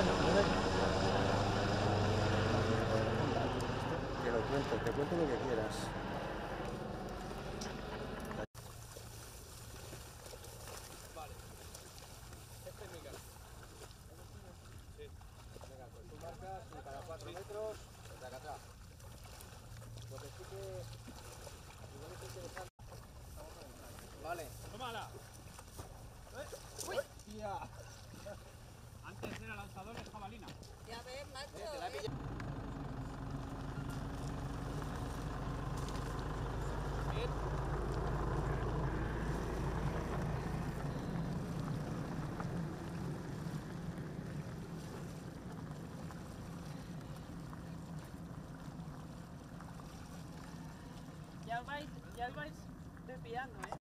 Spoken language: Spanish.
Te lo cuento, te cuento lo que quieras. Vale. Este es mi casa. Sí. Venga, pues tú marcas y cada 4 metros, desde acá atrás. Lo que sí que... Igual es interesante. Vale. ¡Tómala! ¡Uy! ¡Hostia! Antes era lanzador de jabalina. Ya ves, macho. Te la he pillado. Ya os vais desviando, ¿eh?